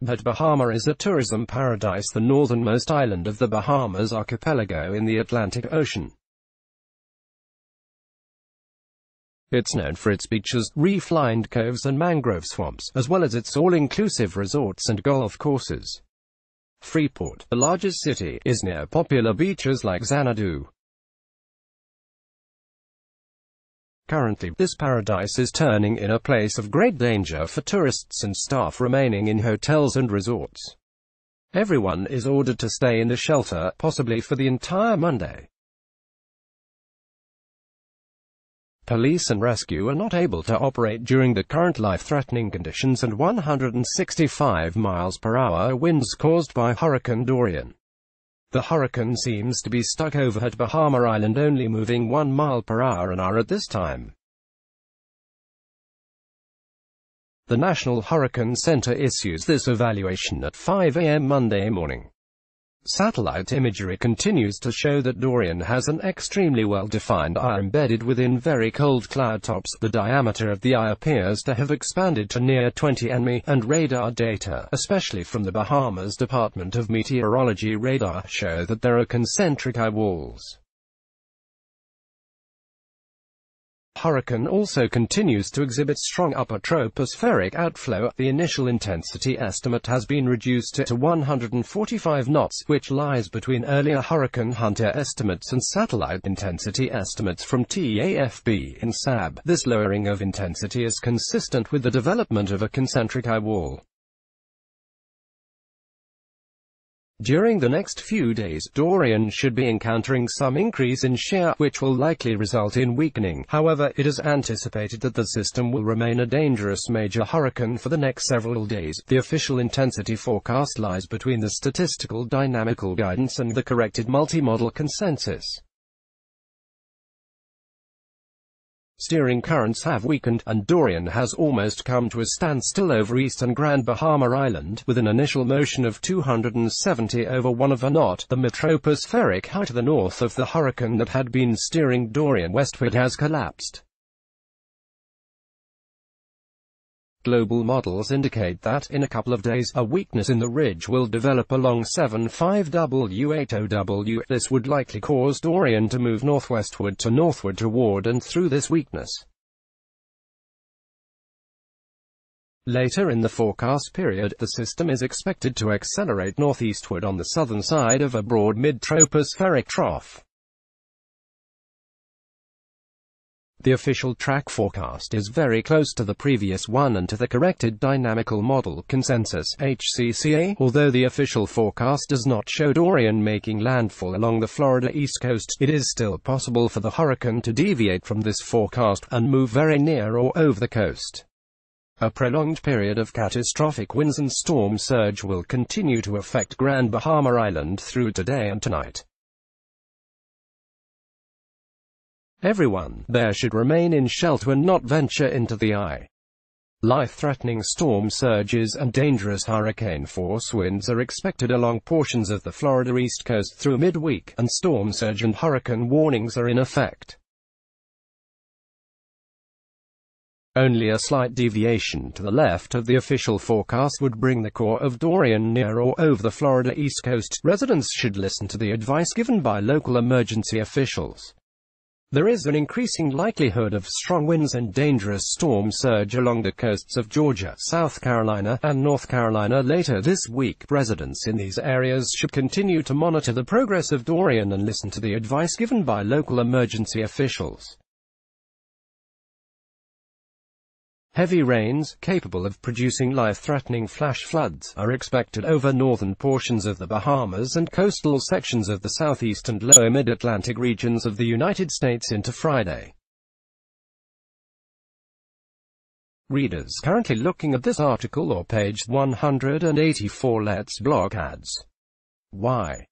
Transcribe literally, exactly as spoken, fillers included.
But Bahama is a tourism paradise, the northernmost island of the Bahamas archipelago in the Atlantic Ocean. It's known for its beaches, reef-lined coves and mangrove swamps, as well as its all-inclusive resorts and golf courses. Freeport, the largest city, is near popular beaches like Xanadu. Currently, this paradise is turning in a place of great danger for tourists and staff remaining in hotels and resorts. Everyone is ordered to stay in the shelter, possibly for the entire Monday. Police and rescue are not able to operate during the current life-threatening conditions and one hundred sixty-five miles per hour winds caused by Hurricane Dorian. The hurricane seems to be stuck over at Bahama Island, only moving one mile per hour an hour at this time. The National Hurricane Center issues this evaluation at five A M Monday morning. Satellite imagery continues to show that Dorian has an extremely well-defined eye embedded within very cold cloud tops. The diameter of the eye appears to have expanded to near twenty meters, and radar data, especially from the Bahamas Department of Meteorology radar, show that there are concentric eye walls. Hurricane also continues to exhibit strong upper tropospheric outflow. The initial intensity estimate has been reduced to one hundred forty-five knots, which lies between earlier Hurricane Hunter estimates and satellite intensity estimates from T A F B and S A B. This lowering of intensity is consistent with the development of a concentric eye wall. During the next few days, Dorian should be encountering some increase in shear, which will likely result in weakening. However, it is anticipated that the system will remain a dangerous major hurricane for the next several days. The official intensity forecast lies between the statistical dynamical guidance and the corrected multimodal consensus. Steering currents have weakened, and Dorian has almost come to a standstill over eastern Grand Bahama Island, with an initial motion of two hundred seventy over one of a knot. The metropospheric high to the north of the hurricane that had been steering Dorian westward has collapsed. Global models indicate that, in a couple of days, a weakness in the ridge will develop along seventy-five W eighty W. This would likely cause Dorian to move northwestward to northward toward and through this weakness. Later in the forecast period, the system is expected to accelerate northeastward on the southern side of a broad mid-tropospheric trough. The official track forecast is very close to the previous one and to the corrected dynamical model consensus H C C A, although the official forecast does not show Dorian making landfall along the Florida East Coast. It is still possible for the hurricane to deviate from this forecast and move very near or over the coast. A prolonged period of catastrophic winds and storm surge will continue to affect Grand Bahama Island through today and tonight. Everyone there should remain in shelter and not venture into the eye. Life-threatening storm surges and dangerous hurricane-force winds are expected along portions of the Florida East Coast through midweek, and storm surge and hurricane warnings are in effect. Only a slight deviation to the left of the official forecast would bring the core of Dorian near or over the Florida East Coast. Residents should listen to the advice given by local emergency officials. There is an increasing likelihood of strong winds and dangerous storm surge along the coasts of Georgia, South Carolina, and North Carolina later this week. Residents in these areas should continue to monitor the progress of Dorian and listen to the advice given by local emergency officials. Heavy rains, capable of producing life-threatening flash floods, are expected over northern portions of the Bahamas and coastal sections of the southeast and lower mid-Atlantic regions of the United States into Friday. Readers currently looking at this article or page one hundred eighty-four. Let's block ads. Why?